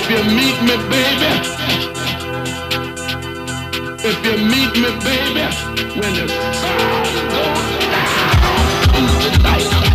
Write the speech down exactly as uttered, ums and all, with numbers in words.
If you meet me, baby, if you meet me, baby, when the sun goes down in the night.